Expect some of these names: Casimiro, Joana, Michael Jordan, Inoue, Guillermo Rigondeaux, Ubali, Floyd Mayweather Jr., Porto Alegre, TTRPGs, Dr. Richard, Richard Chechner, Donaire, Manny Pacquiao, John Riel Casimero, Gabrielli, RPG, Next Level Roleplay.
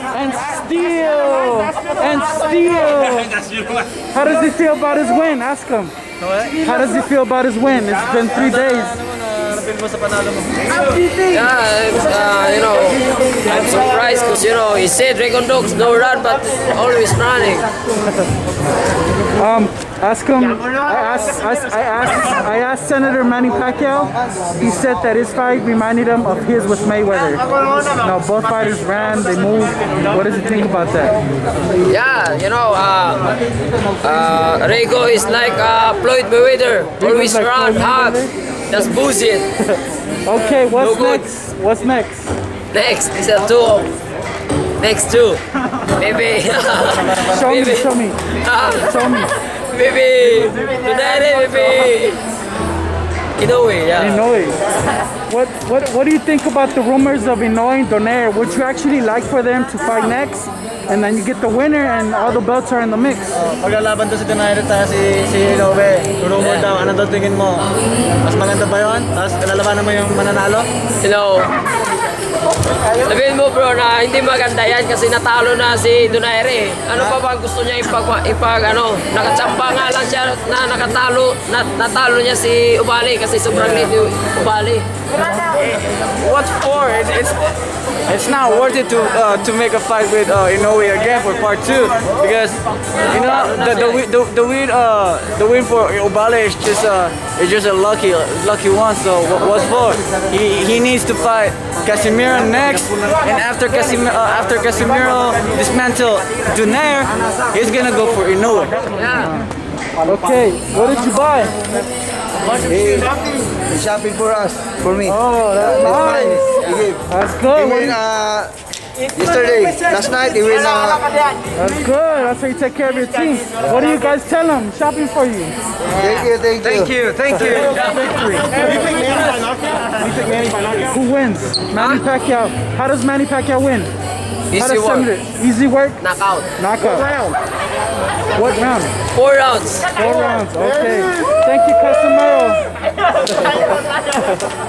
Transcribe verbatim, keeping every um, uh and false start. and steal, and steal. How does he feel about his win? Ask him. How does he feel about his win? It's been three days. Yeah, uh, you know, I'm surprised because, you know, he said Rigondeaux no run, but always running. Um, ask him, I asked, I, asked, I, asked, I asked Senator Manny Pacquiao, he said that his fight reminded him of his with Mayweather. Now, both fighters ran, they moved. What does he think about that? Yeah, you know, uh, uh, Rigo is like uh, Floyd Mayweather, always like run hard. That's bullshit. Okay, what's no next? Good. What's next? Next is a two. Next two. Maybe. show maybe. me, show me. Uh, show me. Maybe. Donaire, maybe. Inoue, yeah. Inoue. What, what, what do you think about the rumors of Inoue and Donaire? Would you actually like for them to fight next? And then you get the winner and all the belts are in the mix. Paglalaban to si Donaire ta si si Inoue. Rumor daw, ano daw tingin mo? Mas maganda ba 'yon? Tapos lalabanan mo yung mananalo? Hello. Sabihin mo bro na hindi maganda yan kasi natalo na si Donaire. Ano pa ba gusto niya ipag ipag ano? Nakachamba nga lang siya na nakatalo, na, natalo niya si Ubali kasi sobrang late ni Ubali. What for? It, it's It's not worth it to uh, to make a fight with uh, Inoue again for part two because you know the the the, the win uh, the win for Ubali is just uh is just a lucky lucky one. So what's for? He he needs to fight Casimiro next, and after Casimiro uh, after Casimiro dismantle Donaire, he's gonna go for Inoue. Yeah. Okay. What did you buy? He's shopping for us, for me. Oh, that's nice. That's good. He win, uh, yesterday, last night he win. Uh, that's good. That's how you take care of your team. What do you guys tell him? Shopping for you. Thank you, thank you, thank you, thank you. Victory. You think Manny by knockout? You think Manny by knockout? Who wins? Manny Pacquiao. How does Manny Pacquiao win? Easy work. Easy work. Knockout. Knockout. What round? What round? Four rounds. Four rounds. Okay. Thank you, Casimero.